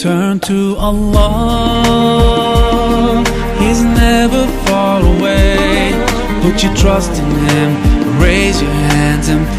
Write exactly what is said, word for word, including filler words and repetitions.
turn to Allah, He's never far away. Put your trust in Him, raise your hands and pray.